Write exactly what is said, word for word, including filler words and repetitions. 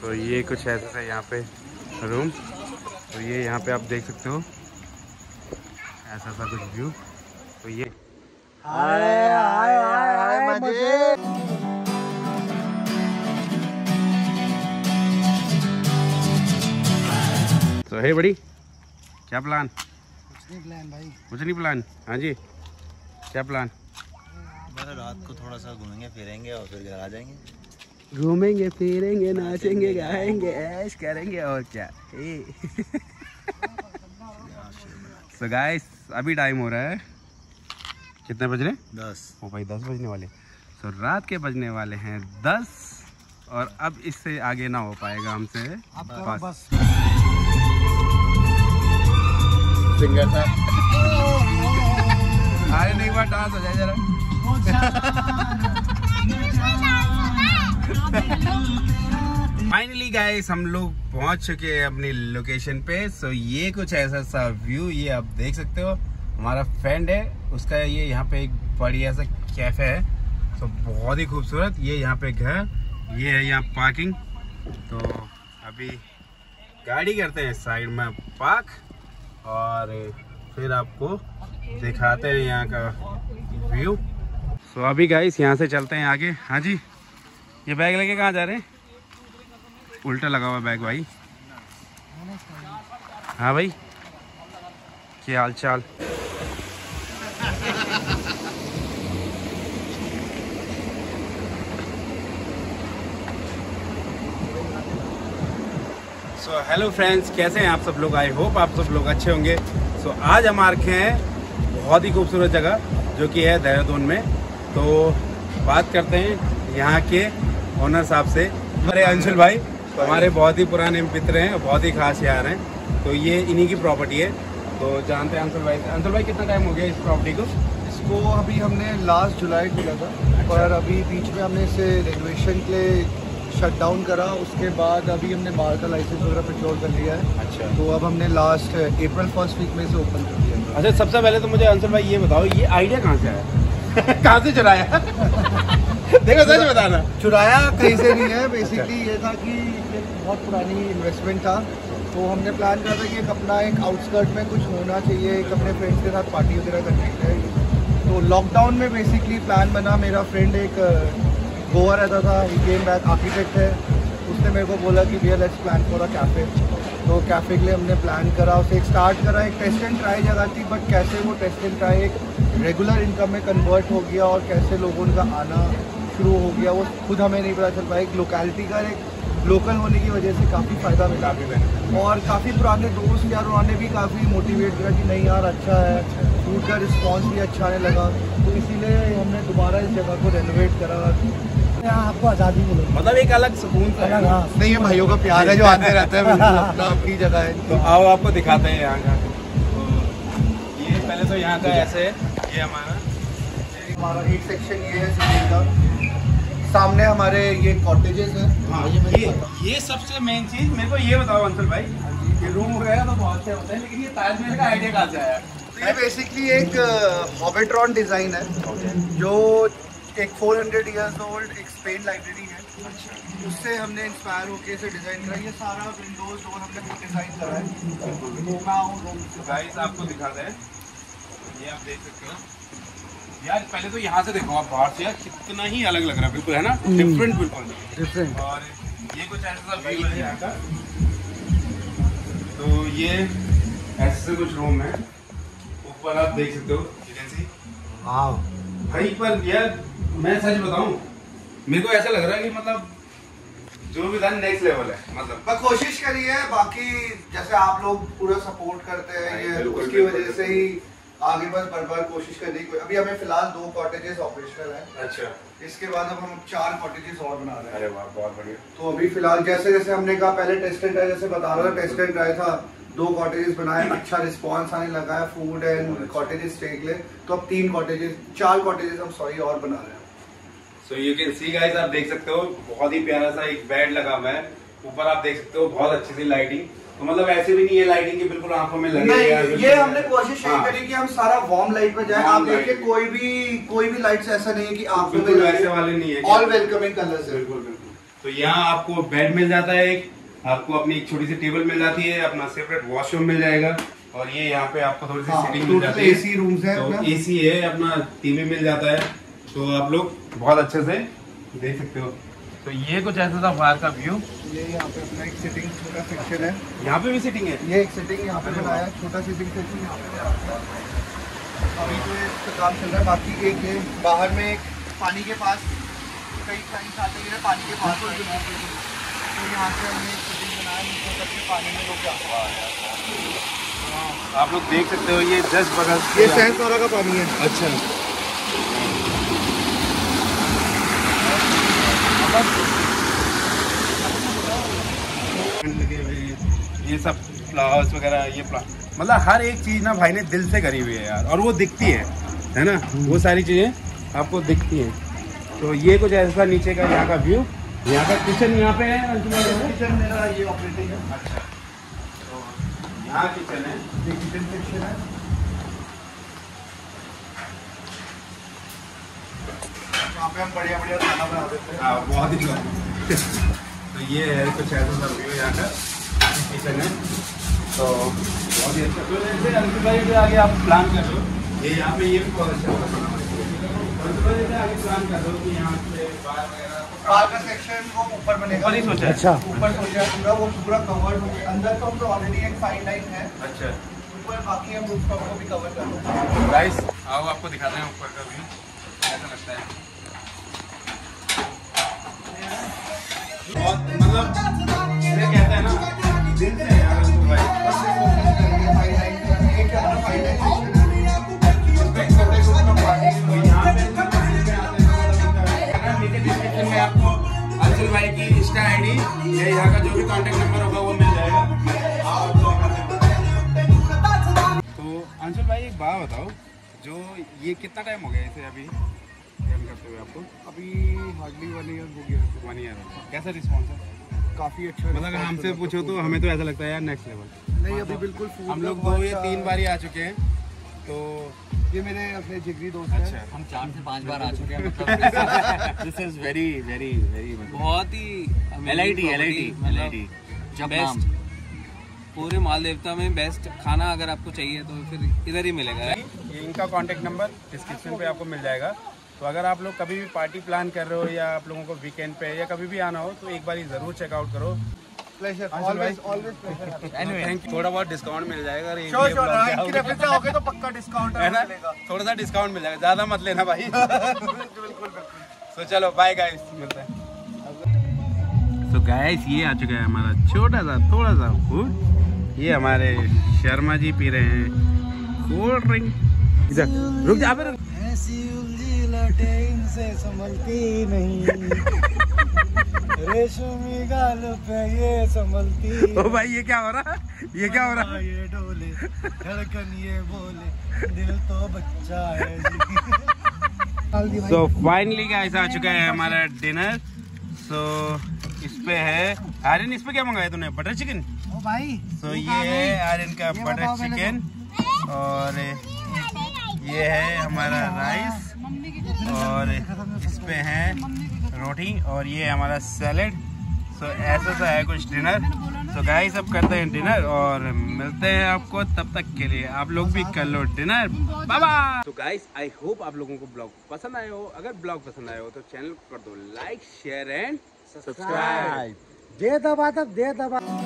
तो ये कुछ ऐसा था यहाँ पे रूम। तो ये यहाँ पे आप देख सकते हो ऐसा था कुछ व्यू। तो ये हाय हाय हाय मजे। तो हे बड़ी, क्या प्लान? कुछ नहीं प्लान भाई, कुछ नहीं प्लान। हाँ जी, क्या प्लान? बस रात को थोड़ा सा घूमेंगे फिरेंगे और फिर घर आ जाएंगे। घूमेंगे फिरेंगे, नाचेंगे, गाएंगे, ऐश करेंगे और क्या। सो गाइस अभी टाइम हो रहा है, कितने बज रहे हैं? दस। ओ भाई दस बजने वाले। सो so, रात के बजने वाले हैं दस और अब इससे आगे ना हो पाएगा हमसे। सिंगर था आए नहीं बार डांस हो जाए जरा। फाइनली गाइस हम लोग पहुंच चुके हैं अपनी लोकेशन पे। सो ये कुछ ऐसा सा व्यू, ये आप देख सकते हो। हमारा फ्रेंड है, उसका ये यहाँ पे एक बढ़िया सा कैफे है। सो बहुत ही खूबसूरत। ये यहाँ पे घर, ये है यहाँ पार्किंग। तो अभी गाड़ी करते हैं साइड में पार्क और फिर आपको दिखाते हैं यहाँ का व्यू। सो so, अभी गाइस यहाँ से चलते हैं आगे। हाँ जी, ये बैग लेके कहाँ जा रहे हैं? उल्टा लगा हुआ बैग भाई। हाँ भाई, क्या हाल चाल? सो हेलो फ्रेंड्स, कैसे हैं आप सब लोग? आई होप आप सब लोग अच्छे होंगे। सो so, आज हम आ रखे हैं बहुत ही खूबसूरत जगह जो कि है देहरादून में। तो बात करते हैं यहाँ के ओनर साहब से। हमारे अंशुल भाई हमारे बहुत ही पुराने मित्र हैं, बहुत ही खास यार हैं। तो ये इन्हीं की प्रॉपर्टी है, तो जानते हैं अंशुल भाई। अंशुल भाई कितना टाइम हो गया इस प्रॉपर्टी को? इसको अभी हमने लास्ट जुलाई को लिया था और अभी बीच में हमने इसे रेनोवेशन के लिए शट डाउन करा। उसके बाद अभी हमने बाहर का लाइसेंस वगैरह पेट्रोल कर लिया है। अच्छा, तो अब हमने लास्ट अप्रैल फर्स्ट वीक में से ओपन कर दिया। अच्छा, सबसे पहले तो मुझे अंशुल भाई ये बताओ, ये आइडिया कहाँ से आया? कहाँ से चुराया? देखो सच बताना, चुराया कहीं से नहीं है। बेसिकली ये था कि बहुत पुरानी इन्वेस्टमेंट था, तो हमने प्लान करा था कि एक अपना एक आउटस्कर्ट में कुछ होना चाहिए, एक अपने फ्रेंड्स के साथ पार्टी वगैरह करनी चाहिए। तो लॉकडाउन में बेसिकली प्लान बना। मेरा फ्रेंड एक गोवा रहता था, ही केम बैक, आर्किटेक्ट है। उसने मेरे को बोला कि भैया let's plan for a cafe. तो कैफ़े के लिए हमने प्लान करा, उसे एक स्टार्ट करा। एक टेस्ट एंड ट्राई जगह थी, बट कैसे वो टेस्ट एंड ट्राई एक रेगुलर इनकम में कन्वर्ट हो गया और कैसे लोगों का आना शुरू हो गया वो खुद हमें नहीं पता चल पाया। एक लोकेलिटी का एक लोकल होने की वजह से काफ़ी फ़ायदा मिला हमें। और काफ़ी पुराने दोस्त यार, उन्होंने भी काफ़ी मोटिवेट किया कि नहीं यार अच्छा है। फूड का रिस्पॉन्स भी अच्छा आने लगा, तो इसीलिए हमने दोबारा इस जगह को रेनोवेट करा। आपको आज़ादी मिली, मतलब एक अलग सुकून था। नहीं, ये भाइयों का प्यार है जो आते रहता है। आपकी जगह है, तो आओ आपको दिखाते हैं यहाँ का। तो ये पहले तो यहाँ का ऐसे है, ये हमारा हमारा एक सेक्शन ये है सीलिंग का। सामने हमारे ये कॉटेजेस हैं। हाँ, ये ये सबसे मेन चीज़ मेरे को ये बताओ अंशुल भाई, ये रूम वगैरह तो बहुत से होते हैं, लेकिन ये ताजमहल का आइडिया कहाँ से आया? तो ये बेसिकली एक हॉबिट्रॉन डिज़ाइन है, जो एक चार सौ इयर्स ओल्ड एक स्पेन लाइब्रेरी है। अच्छा, उससे हमने इंस्पायर होकर इसे डिज़ाइन करा। ये सारा विंडोज डोर हमने खुद डिज़ाइन करा है। गाइस आपको दिखाते हैं, ये आप देख सकते हो यार। पहले तो यहाँ से देखो आप, बाहर से यार कितना ही अलग लग रहा है। बिल्कुल है ना, डिफरेंट, बिल्कुल डिफरेंट। और ये कुछ ऐसा व्यू है यहाँ का। तो ये ऐसे कुछ रूम है, ऊपर आप देख सकते हो। भाई पर यार मैं सच बताऊं, मेरे को ऐसा लग रहा है कि मतलब जो भी था नेक्स्ट लेवल है। मतलब मैं कोशिश करी है, बाकी जैसे आप लोग पूरा सपोर्ट करते हैं ये, उसकी वजह से ही आगे बस बार बार कोशिश करने की। अभी हमें फिलहाल दो कॉटेजेस ऑपरेशनल हैं। अच्छा, इसके बाद अब हम चार कॉटेजेस और बना रहे हैं। अरे वाह, बहुत बढ़िया। तो अभी फिलहाल जैसे जैसे हमने कहा, पहले टेस्ट एंड ट्राई जैसे बता रहा था, टेस्ट एंड ट्राई था, दो कॉटेजेस बनाए, अच्छा रिस्पांस आने लगा है फूड एंड कॉटेजेस स्टे के लिए। तो अब तीन कॉटेजेस, चार कॉटेजेस हम सॉरी और बना रहे हैं। So you can see guys, आप देख सकते हो बहुत ही प्यारा सा एक बेड लगा हुआ है। ऊपर आप देख सकते हो बहुत अच्छी सी लाइटिंग। तो मतलब ऐसे भी नहीं है लाइटिंग की बिल्कुल आंखों में लगे। ये हमने कोशिश यही करी कि हम सारा वार्म लाइट में जाए। आप देखिए कोई भी कोई भी लाइट ऐसा नहीं है कि आंखों में, ऐसे वाले नहीं है, ऑल वेलकमिंग कलर्स है। तो तो यहाँ आपको बेड मिल जाता है, एक आपको अपनी एक छोटी सी टेबल मिल जाती है, अपना सेपरेट वॉशरूम मिल जाएगा, और ये यहाँ पे आपको थोड़ी सी सीटिंग मिल जाती है। एसी रूम्स है, तो एसी है, अपना टीवी मिल जाता है, तो आप लोग बहुत अच्छे से देख सकते हो। तो ये कुछ ऐसा था बाहर का व्यू। ये यहाँ पे अपना एक सिटिंग छोटा सेक्शन है, यहाँ पे भी सिटिंग है, ये एक सिटिंग यहाँ पे बनाया है, छोटा सिटिंग सेक्शन यहाँ पे अभी तो इसका काम चल रहा है। बाकी एक है बाहर में एक पानी के पास, कई सारी छाते गिरे पानी के पास, तो यहाँ से हमने एक सिटिंग बनाया जिसको सबके पानी में लोग जाते हैं। आप लोग देख सकते हो ये जस्ट बगल ये शहर का पानी है। अच्छा, ये सब फ्लावर्स वगैरह, ये मतलब हर एक चीज़ ना भाई ने दिल से करी हुई है यार, और वो दिखती है है ना, वो सारी चीज़ें आपको दिखती हैं। तो ये कुछ ऐसा नीचे का यहाँ का व्यू, यहाँ का किचन यहाँ पे है, किचन मेरा ये ऑपरेटिंग है। अच्छा, तो यहाँ किचन है, ये किचन सेक्शन है। यहाँ पे हम बढ़िया बढ़िया खाना बना देते हैं, हाँ बहुत ही अच्छा। तो ये है कुछ ऐसा सब व्यू यहाँ का किचन है, तो बहुत ही अच्छा। तो जैसे अंशुल भाई के आगे आप प्लान कर लो, ये यहाँ पे ये भी बहुत अच्छा होगा। अंशुल भाई के आगे प्लान कर लो कि यहाँ पे बार वगैरह बार का सेक्शन वो ऊपर बनेगा, ऊपर ही सोचा। अच्छा, ऊपर सोचा पूरा, वो पूरा कवर्ड हो गया अंदर, तो हम तो ऑलरेडी एक साइड लाइन है। अच्छा, ऊपर बाकी हम रूफटॉप को भी कवर कर लो। गाइस आओ आपको दिखाते हैं ऊपर का व्यू कैसा लगता है। बहुत मतलब कहते हैं ना दिल से यार, तो भाई में आपको अंशुल भाई की इंस्टा आईडी या यहाँ का जो भी कांटेक्ट नंबर होगा वो मिल जाएगा। तो अंशुल भाई एक बात बताओ, जो ये कितना टाइम हो गया इसे अभी करते हुए आपको? अभी हार्डली वन ईयर हो गया। वन ईयर हो गया। कैसा रिस्पॉन्स है? काफ़ी अच्छा, मतलब हमसे पूछो तो हमें तो ऐसा लगता है यार नेक्स्ट लेवल। नहीं अभी बिल्कुल, हम लोग दो या तीन बार ही आ चुके हैं, तो ये मेरे अपने जिगरी दोस्त हैं। अच्छा, हम चार से पांच बार आ चुके हैं, मतलब this is very very very बहुत ही एलआईडी एलआईडी एलआईडी जब बेस्ट पूरे मालदेवता में बेस्ट खाना अगर आपको चाहिए तो फिर इधर ही मिलेगा। इनका कॉन्टेक्ट नंबर डिस्क्रिप्शन पे आपको मिल जाएगा। तो अगर आप लोग कभी भी पार्टी प्लान कर रहे हो या आप लोगों को वीकेंड पे या कभी भी आना हो तो एक बार ज़रूर चेकआउट करो। Pleasure always always pleasure. Anyway thank you. थोड़ा बहुत डिस्काउंट मिल जाएगा, श्योर श्योर आपकी रेफरेंस होगे तो पक्का डिस्काउंट है ना, थोड़ा सा डिस्काउंट मिल जाएगा, ज़्यादा मत लेना भाई। बिल्कुल। सो चलो बाय गाइस, मिलते हैं। सो गाइस ये आ चुका है हमारा छोटा सा थोड़ा सा फूड, ये हमारे शर्मा जी पी रहे हैं कोल्ड ड्रिंक। रुक जा, लटें से संभलती नहीं रेशमी गाल पे ये संभलती। ओ भाई ये क्या हो रहा है, ये क्या हो रहा है? ये डोले धड़कन ये बोले दिल तो बच्चा है। सो फाइनली गाइस आ चुका है हमारा डिनर। सो so, इस पे है आर्यन, इस पे क्या मंगाया तूने? Butter chicken. ओ भाई सो so, ये है आर्यन का बटर चिकन, और ये है हमारा राइस, और इस पे हैं रोटी, और ये हमारा सैलेड। सो so, ऐसा सा है कुछ डिनर। सो so, गाइस सब करते हैं डिनर और मिलते हैं आपको, तब तक के लिए आप लोग भी कर लो डिनर, बाय बाय। तो गाइस आई होप आप लोगों को ब्लॉग पसंद आए हो, अगर ब्लॉग पसंद आए हो तो चैनल को कर दो लाइक शेयर एंड सब्सक्राइब। जय दबा तब जय दबा।